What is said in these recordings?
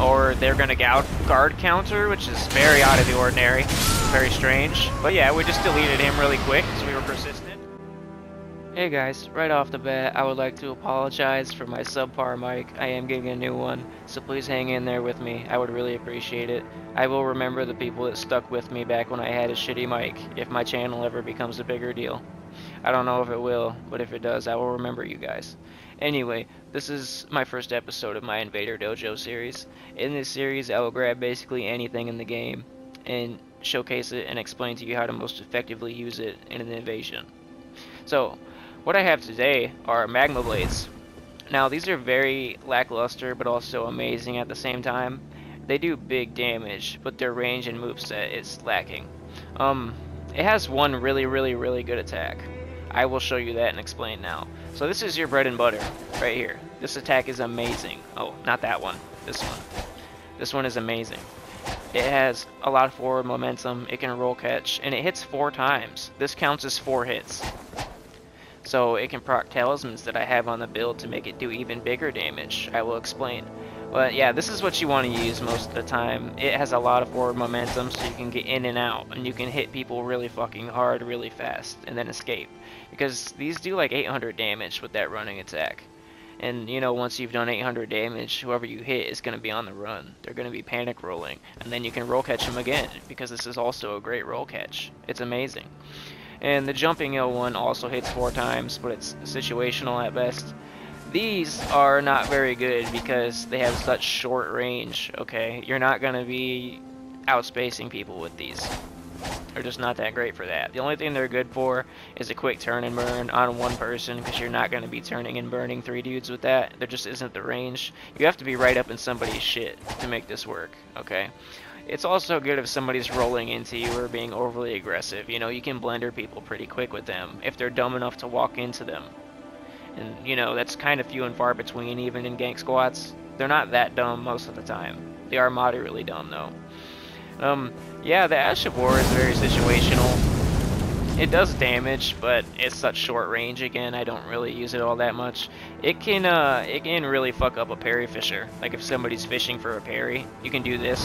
or they're going to guard counter, which is very out of the ordinary, very strange. But yeah, we just deleted him really quick because we were persistent. Hey guys, right off the bat, I would like to apologize for my subpar mic. I am getting a new one, so please hang in there with me. I would really appreciate it. I will remember the people that stuck with me back when I had a shitty mic, if my channel ever becomes a bigger deal. I don't know if it will, but if it does, I will remember you guys. Anyway, this is my first episode of my Invader Dojo series. In this series, I will grab basically anything in the game and showcase it and explain to you how to most effectively use it in an invasion. So, what I have today are Magma Blades. Now, these are very lackluster, but also amazing at the same time. They do big damage, but their range and moveset is lacking. It has one really good attack. I will show you that and explain now. So this is your bread and butter, right here. This attack is amazing. Oh, not that one. This one. This one is amazing. It has a lot of forward momentum, it can roll catch, and it hits 4 times. This counts as 4 hits. So it can proc talismans that I have on the build to make it do even bigger damage. I will explain. But yeah, this is what you want to use most of the time. It has a lot of forward momentum, so you can get in and out, and you can hit people really fucking hard, really fast, and then escape. Because these do like 800 damage with that running attack. And you know, once you've done 800 damage, whoever you hit is going to be on the run. They're going to be panic rolling, and then you can roll catch them again, because this is also a great roll catch. It's amazing. And the jumping L1 also hits 4 times, but it's situational at best. These are not very good because they have such short range, okay? You're not going to be outspacing people with these. They're just not that great for that. The only thing they're good for is a quick turn and burn on one person, because you're not going to be turning and burning 3 dudes with that. There just isn't the range. You have to be right up in somebody's shit to make this work, okay? It's also good if somebody's rolling into you or being overly aggressive. You know, you can blender people pretty quick with them if they're dumb enough to walk into them. And, you know, that's kind of few and far between, even in gank squats. They're not that dumb most of the time. They are moderately dumb, though. Yeah, the Ash of War is very situational. It does damage, but it's such short range again, I don't really use it all that much. It can really fuck up a parry fisher. Like, if somebody's fishing for a parry, you can do this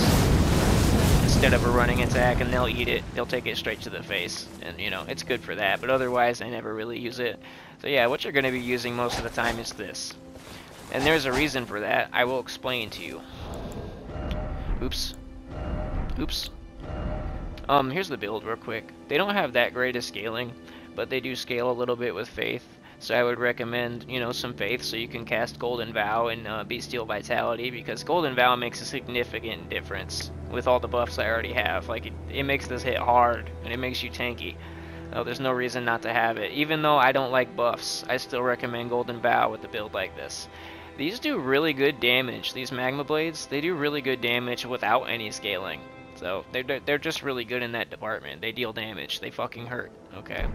instead of a running attack, and they'll eat it. They'll take it straight to the face, and you know, it's good for that, but otherwise I never really use it. So yeah, what you're going to be using most of the time is this, and there's a reason for that. I will explain to you. Oops. Here's the build real quick. They don't have that great of scaling, but they do scale a little bit with faith. So I would recommend, you know, some faith so you can cast Golden Vow and Bestial Vitality, because Golden Vow makes a significant difference with all the buffs I already have. Like, it makes this hit hard, and it makes you tanky. There's no reason not to have it. Even though I don't like buffs, I still recommend Golden Vow with a build like this. These do really good damage. These Magma Blades, they do really good damage without any scaling. So they're just really good in that department. They deal damage. They fucking hurt. Okay.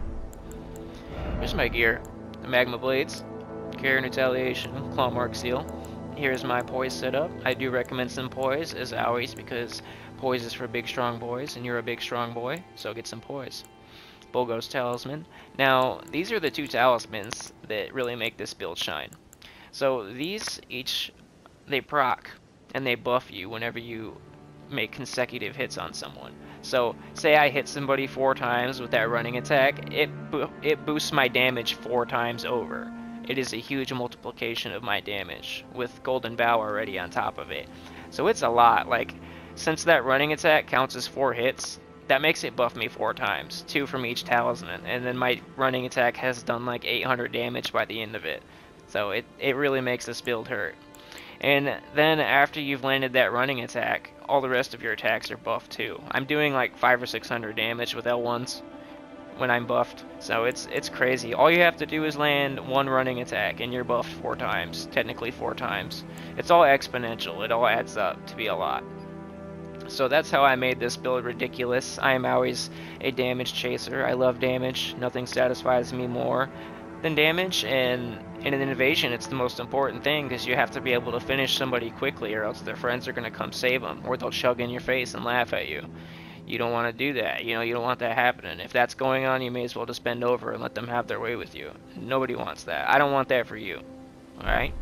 Here's my gear. The Magma Blades, Carrion Retaliation, Clawmark Seal. Here's my poise setup. I do recommend some poise, as always, because poise is for big strong boys, and you're a big strong boy, so get some poise. Bulgos Talisman. Now, these are the 2 talismans that really make this build shine. So these each, they proc, and they buff you whenever you make consecutive hits on someone. So say I hit somebody 4 times with that running attack, it boosts my damage 4 times over. It is a huge multiplication of my damage, with Golden Vow already on top of it. So it's a lot. Like, since that running attack counts as 4 hits, that makes it buff me 4 times, 2 from each talisman, and then my running attack has done like 800 damage by the end of it. So it really makes this build hurt. And then after you've landed that running attack, all the rest of your attacks are buffed too. I'm doing like 500 or 600 damage with L1s when I'm buffed, so it's crazy. All you have to do is land 1 running attack and you're buffed 4 times, technically 4 times. It's all exponential, it all adds up to be a lot. So that's how I made this build ridiculous. I am always a damage chaser. I love damage. Nothing satisfies me more than damage, and in an invasion it's the most important thing, because you have to be able to finish somebody quickly, or else their friends are going to come save them, or they'll chug in your face and laugh at you. You don't want to do that. You know, you don't want that happening. If that's going on, you may as well just bend over and let them have their way with you. Nobody wants that. I don't want that for you. Alright?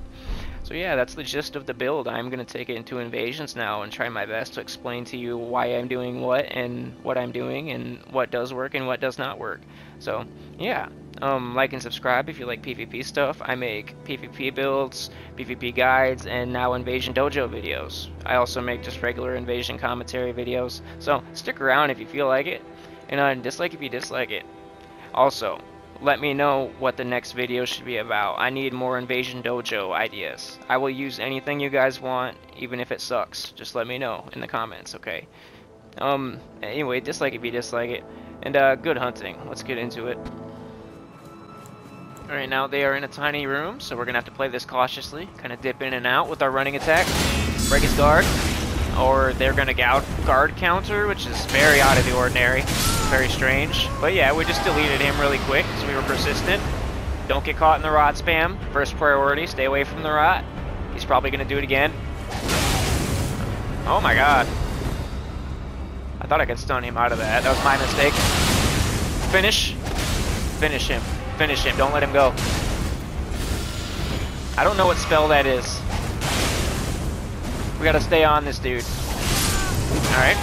So yeah, that's the gist of the build. I'm going to take it into Invasions now and try my best to explain to you why I'm doing what I'm doing and what does work and what does not work. So yeah, like and subscribe if you like PvP stuff. I make PvP builds, PvP guides, and now Invasion Dojo videos. I also make just regular Invasion commentary videos. So stick around if you feel like it, and dislike if you dislike it. Also, let me know what the next video should be about. I need more Invasion Dojo ideas. I will use anything you guys want, even if it sucks. Just let me know in the comments, okay? Anyway, dislike if you dislike it. And good hunting. Let's get into it. Alright, now they are in a tiny room, so we're gonna have to play this cautiously. Kinda dip in and out with our running attack. Break his guard. Or they're gonna guard counter, which is very out of the ordinary. Very strange. But yeah, we just deleted him really quick because we were persistent. Don't get caught in the rot spam. First priority, stay away from the rot. He's probably gonna do it again. Oh my god. I thought I could stun him out of that. That was my mistake. Finish. Finish him. Finish him. Don't let him go. I don't know what spell that is. We gotta stay on this dude. Alright.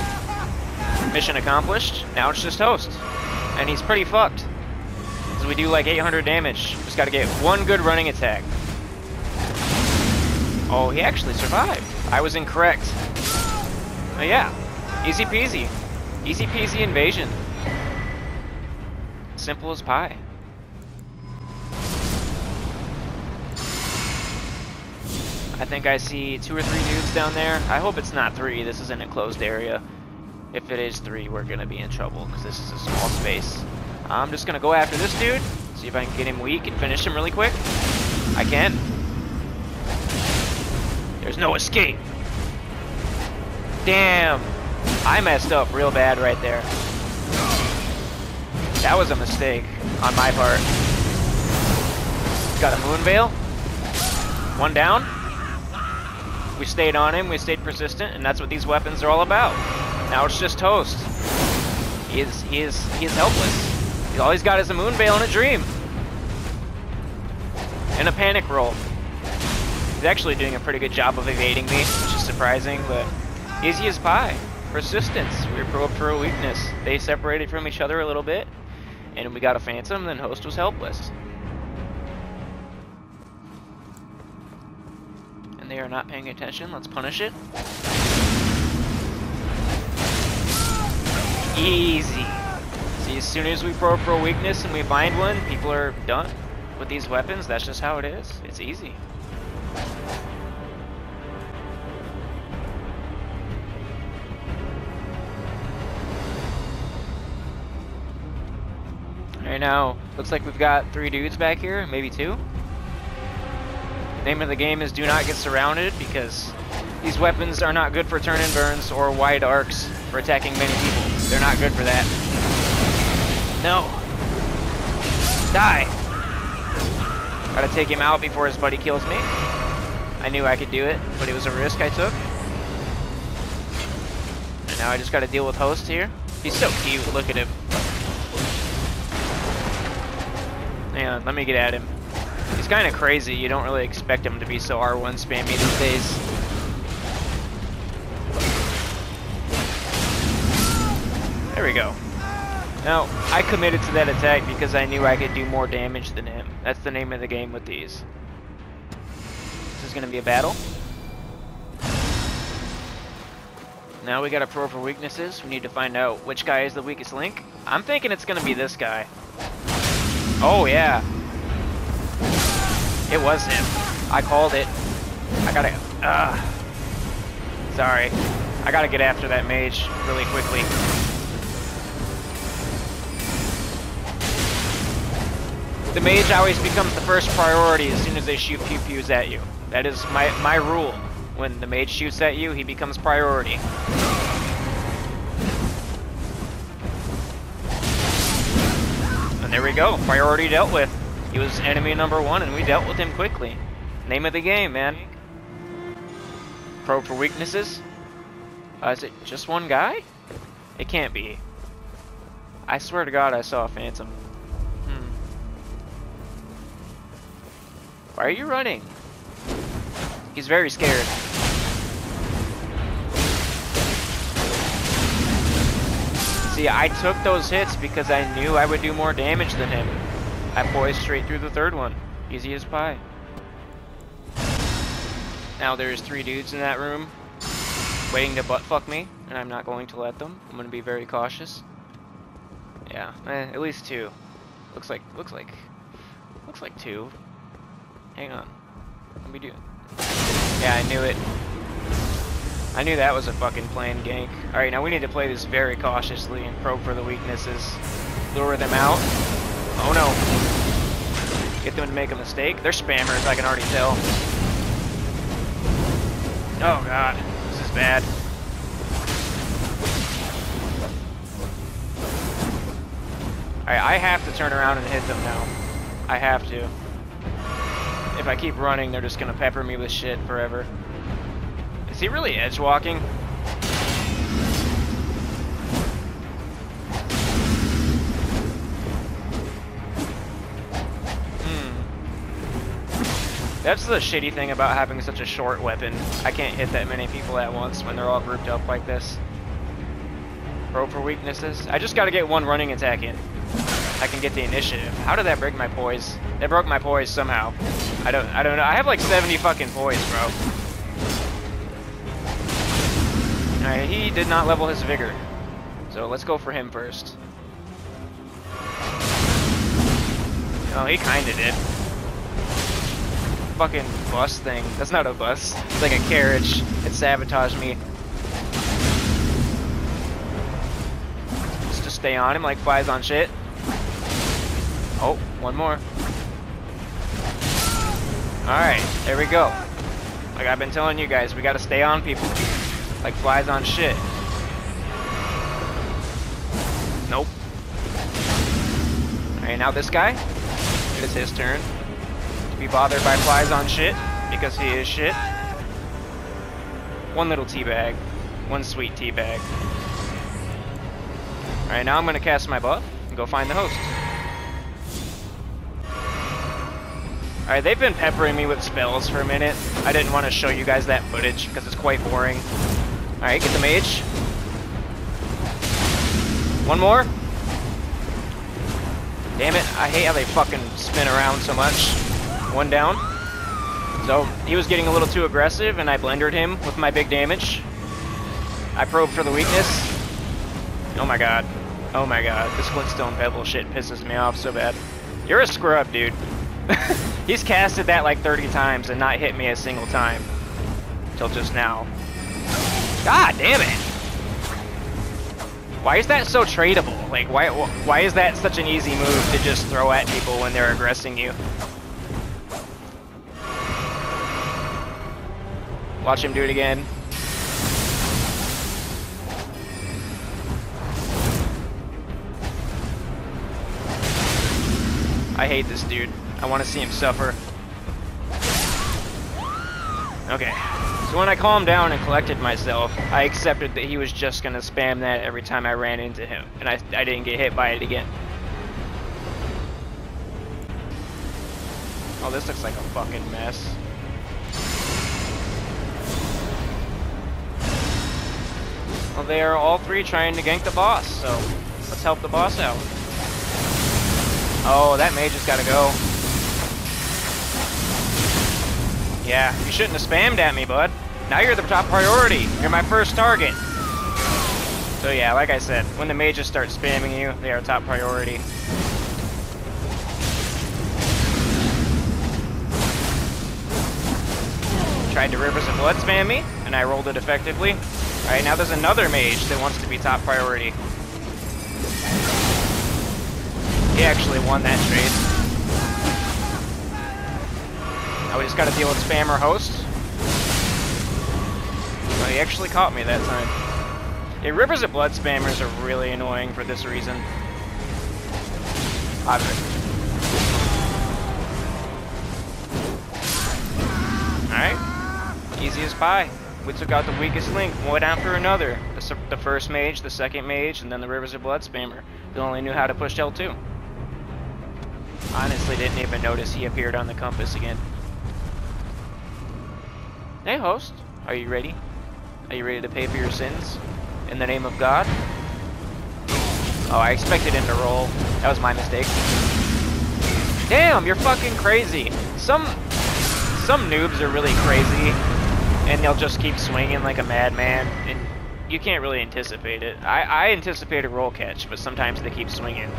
Mission accomplished. Now it's just Host. And he's pretty fucked. Because we do like 800 damage. Just gotta get one good running attack. Oh, he actually survived. I was incorrect. But yeah. Easy peasy. Easy peasy Invasion. Simple as pie. I think I see 2 or 3 dudes down there. I hope it's not 3. This is an enclosed area. If it is 3, we're gonna be in trouble because this is a small space. I'm just gonna go after this dude, see if I can get him weak and finish him really quick. I can. There's no escape. Damn, I messed up real bad right there. That was a mistake on my part. Got a Moon Veil. One down. We stayed on him, we stayed persistent, and that's what these weapons are all about. Now it's just Host. He is helpless. All he's got is a Moon Veil and a dream. And a panic roll. He's actually doing a pretty good job of evading me, which is surprising, but easy as pie. Persistence. We were probed for a weakness. They separated from each other a little bit, and we got a Phantom, then Host was helpless. They are not paying attention. Let's punish it. Easy. See, as soon as we probe for a weakness and we bind one, people are done with these weapons. That's just how it is. It's easy. Alright, now looks like we've got 3 dudes back here, maybe 2. Name of the game is do not get surrounded, because these weapons are not good for turn and burns or wide arcs for attacking many people. They're not good for that. No. Die. Gotta take him out before his buddy kills me. I knew I could do it, but it was a risk I took. And now I just gotta deal with Host here. He's so cute. Look at him. Hang on, let me get at him. He's kind of crazy. You don't really expect him to be so R1 spammy these days. There we go. Now, I committed to that attack because I knew I could do more damage than him. That's the name of the game with these. This is going to be a battle. Now we got to probe for weaknesses. We need to find out which guy is the weakest link. I'm thinking it's going to be this guy. Oh, yeah. It was him. I called it. I gotta... Sorry. I gotta get after that mage really quickly. The mage always becomes the first priority as soon as they shoot pew-pews at you. That is my rule. When the mage shoots at you, he becomes priority. And there we go. Priority dealt with. He was enemy number 1, and we dealt with him quickly. Name of the game, man. Probe for weaknesses. Is it just one guy? It can't be. I swear to God, I saw a Phantom. Why are you running? He's very scared. See, I took those hits because I knew I would do more damage than him. I poised straight through the third one. Easy as pie. Now there's three dudes in that room waiting to butt fuck me, and I'm not going to let them. I'm gonna be very cautious. Yeah, at least two. Looks like two. Hang on. What are we doing? Yeah, I knew it. I knew that was a fucking planned gank. Alright, now we need to play this very cautiously and probe for the weaknesses. Lure them out. Oh no. Get them to make a mistake. They're spammers, I can already tell. Oh god. This is bad. Alright, I have to turn around and hit them now. I have to. If I keep running, they're just gonna pepper me with shit forever. Is he really edge walking? Hmm. That's the shitty thing about having such a short weapon. I can't hit that many people at once when they're all grouped up like this. Probe for weaknesses. I just gotta get one running attack in. I can get the initiative. How did that break my poise? That broke my poise somehow. I don't know. I have like 70 fucking poise, bro. Alright, he did not level his vigor. So let's go for him first. Oh, he kinda did. Fucking bus thing. That's not a bus. It's like a carriage. It sabotaged me. Let's just stay on him like flies on shit. Oh, one more. Alright, there we go. Like I've been telling you guys, we gotta stay on people. Like flies on shit. Nope. Alright, now this guy. It is his turn to be bothered by flies on shit, because he is shit. One little teabag. One sweet teabag. Alright, now I'm gonna cast my buff and go find the host. Alright, they've been peppering me with spells for a minute. I didn't want to show you guys that footage, because it's quite boring. Alright, get the mage. One more. Damn it, I hate how they fucking spin around so much. One down. So, he was getting a little too aggressive, and I blendered him with my big damage. I probed for the weakness. Oh my god. Oh my god, this Flintstone Pebble shit pisses me off so bad. You're a screw up, dude. He's casted that like 30 times and not hit me a single time. Till just now. God damn it! Why is that so tradable? Like, why is that such an easy move to just throw at people when they're aggressing you? Watch him do it again. I hate this dude. I want to see him suffer. Okay. So when I calmed down and collected myself, I accepted that he was just going to spam that every time I ran into him. And I didn't get hit by it again. Oh, this looks like a fucking mess. Well, they are all three trying to gank the boss, so let's help the boss out. Oh, that mage has got to go. Yeah, you shouldn't have spammed at me, bud. Now you're the top priority. You're my first target. So yeah, like I said, when the mages start spamming you, they are top priority. Tried to Rivers of Blood spam me, and I rolled it effectively. Alright, now there's another mage that wants to be top priority. He actually won that trade. Now we just gotta deal with spammer host. Well, he actually caught me that time. Yeah, Rivers of Blood spammers are really annoying for this reason. Alright. Easy as pie. We took out the weakest link, one after another. The first mage, the second mage, and then the Rivers of Blood spammer. They only knew how to push L2. Honestly, didn't even notice he appeared on the compass again. Hey host, are you ready? Are you ready to pay for your sins? In the name of God? Oh, I expected him to roll. That was my mistake. Damn, you're fucking crazy. Some noobs are really crazy, and they'll just keep swinging like a madman, and you can't really anticipate it. I anticipate a roll catch, but sometimes they keep swinging.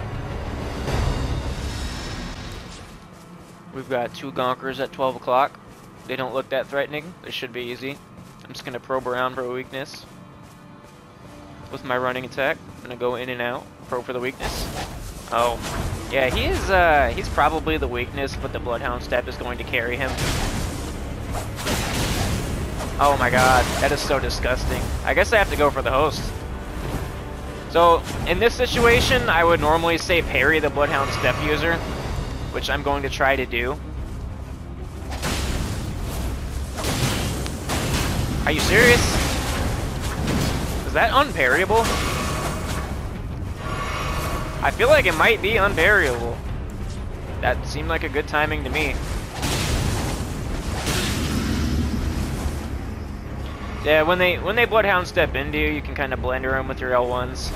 We've got 2 gonkers at 12 o'clock. They don't look that threatening. They should be easy. I'm just gonna probe around for a weakness. With my running attack, I'm gonna go in and out, probe for the weakness. Oh, yeah, he is, he's probably the weakness, but the Bloodhound Step is going to carry him. Oh my god, that is so disgusting. I guess I have to go for the host. So, in this situation, I would normally say parry the Bloodhound Step user, which I'm going to try to do. Are you serious? Is that unparryable? I feel like it might be unparryable. That seemed like a good timing to me. Yeah, when they Bloodhound Step into you, you can kind of blend around with your L1s.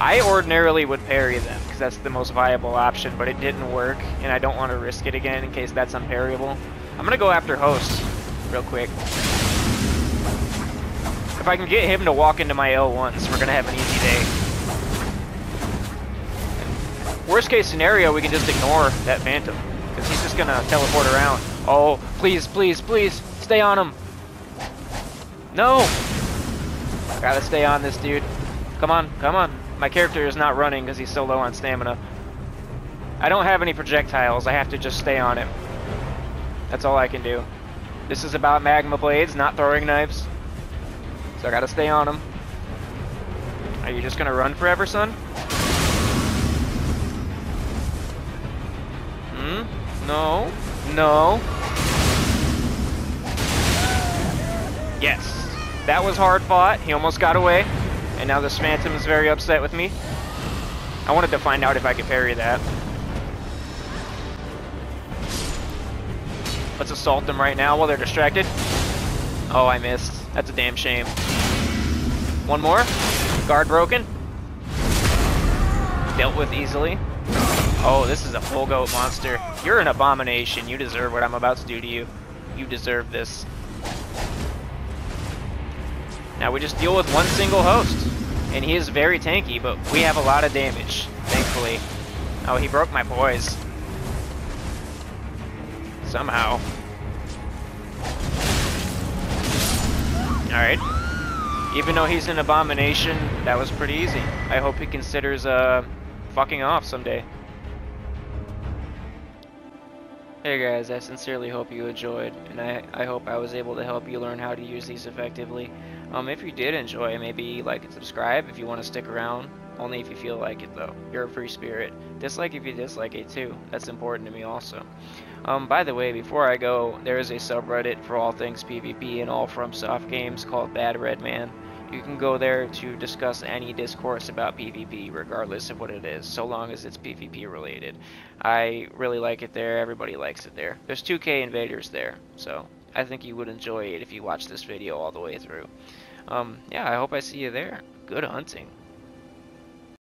I ordinarily would parry them, because that's the most viable option, but it didn't work, and I don't want to risk it again in case that's unparryable. I'm going to go after host real quick. If I can get him to walk into my L1s, we're going to have an easy day. Worst case scenario, we can just ignore that Phantom, because he's just going to teleport around. Oh, please, please, please, stay on him. No! I gotta stay on this dude. Come on, come on. My character is not running because he's so low on stamina. I don't have any projectiles. I have to just stay on him. That's all I can do. This is about Magma Blades, not throwing knives. So I gotta stay on him. Are you just gonna run forever, son? Hmm? No. No. Yes. That was hard fought. He almost got away. And now this Phantom is very upset with me. I wanted to find out if I could parry that. Let's assault them right now while they're distracted. Oh, I missed. That's a damn shame. One more. Guard broken. Dealt with easily. Oh, this is a full goat monster. You're an abomination. You deserve what I'm about to do to you. You deserve this. Now we just deal with one single host, and he is very tanky, but we have a lot of damage, thankfully. Oh, he broke my poise. Somehow. Alright. Even though he's an abomination, that was pretty easy. I hope he considers fucking off someday. Hey guys, I sincerely hope you enjoyed, and I hope I was able to help you learn how to use these effectively. If you did enjoy, maybe like and subscribe if you want to stick around. Only if you feel like it, though. You're a free spirit. Dislike if you dislike it, too. That's important to me, also. By the way, before I go, there is a subreddit for all things PvP and all FromSoft games called BadRedMan. You can go there to discuss any discourse about PvP, regardless of what it is, so long as it's PvP related. I really like it there. Everybody likes it there. There's 2K invaders there, so I think you would enjoy it if you watch this video all the way through. Yeah, I hope I see you there. Good hunting.